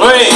Muy bien.